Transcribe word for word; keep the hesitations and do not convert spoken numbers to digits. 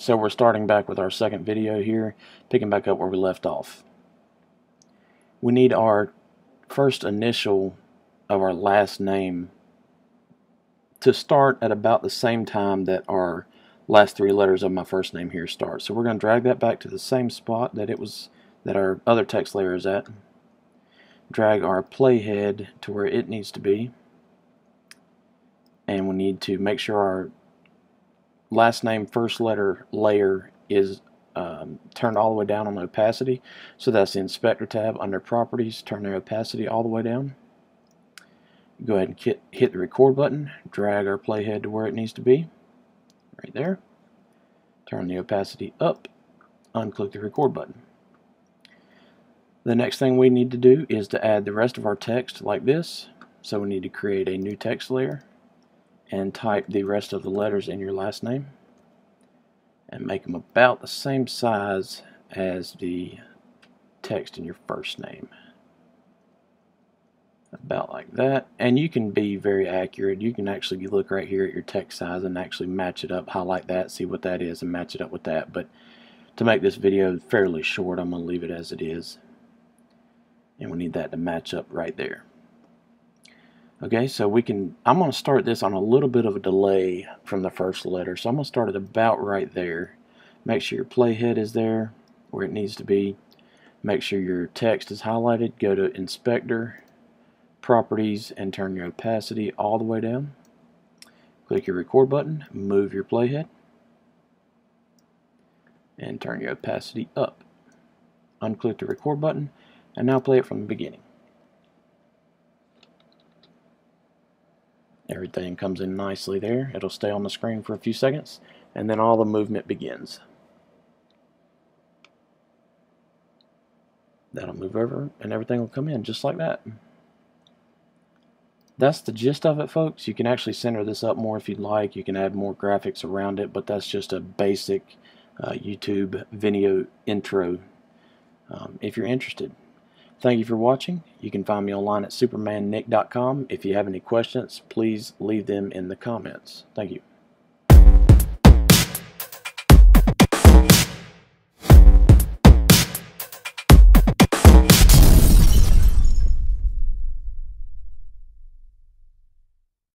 So we're starting back with our second video here, picking back up where we left off. We need our first initial of our last name to start at about the same time that our last three letters of my first name here start. So we're going to drag that back to the same spot that it was, that our other text layer is at. Drag our playhead to where it needs to be, and we need to make sure our last name first letter layer is um, turned all the way down on the opacity. So that's the inspector tab under properties, turn the opacity all the way down. Go ahead and hit, hit the record button, drag our playhead to where it needs to be, right there. Turn the opacity up, unclick the record button. The next thing we need to do is to add the rest of our text like this. So we need to create a new text layer and type the rest of the letters in your last name and make them about the same size as the text in your first name. About like that. And you can be very accurate. You can actually look right here at your text size and actually match it up, highlight that, see what that is, and match it up with that. But to make this video fairly short, I'm going to leave it as it is. And we need that to match up right there. Okay, so we can, I'm going to start this on a little bit of a delay from the first letter. So I'm going to start it about right there. Make sure your playhead is there where it needs to be. Make sure your text is highlighted. Go to Inspector, Properties, and turn your opacity all the way down. Click your record button, move your playhead, and turn your opacity up. Unclick the record button, and now play it from the beginning. Everything comes in nicely there. It'll stay on the screen for a few seconds, and then all the movement begins. That'll move over, and everything will come in just like that. That's the gist of it, folks. You can actually center this up more if you'd like. You can add more graphics around it, but that's just a basic uh, YouTube video intro um, if you're interested. Thank you for watching. You can find me online at superman nick dot com. If you have any questions, please leave them in the comments. Thank you.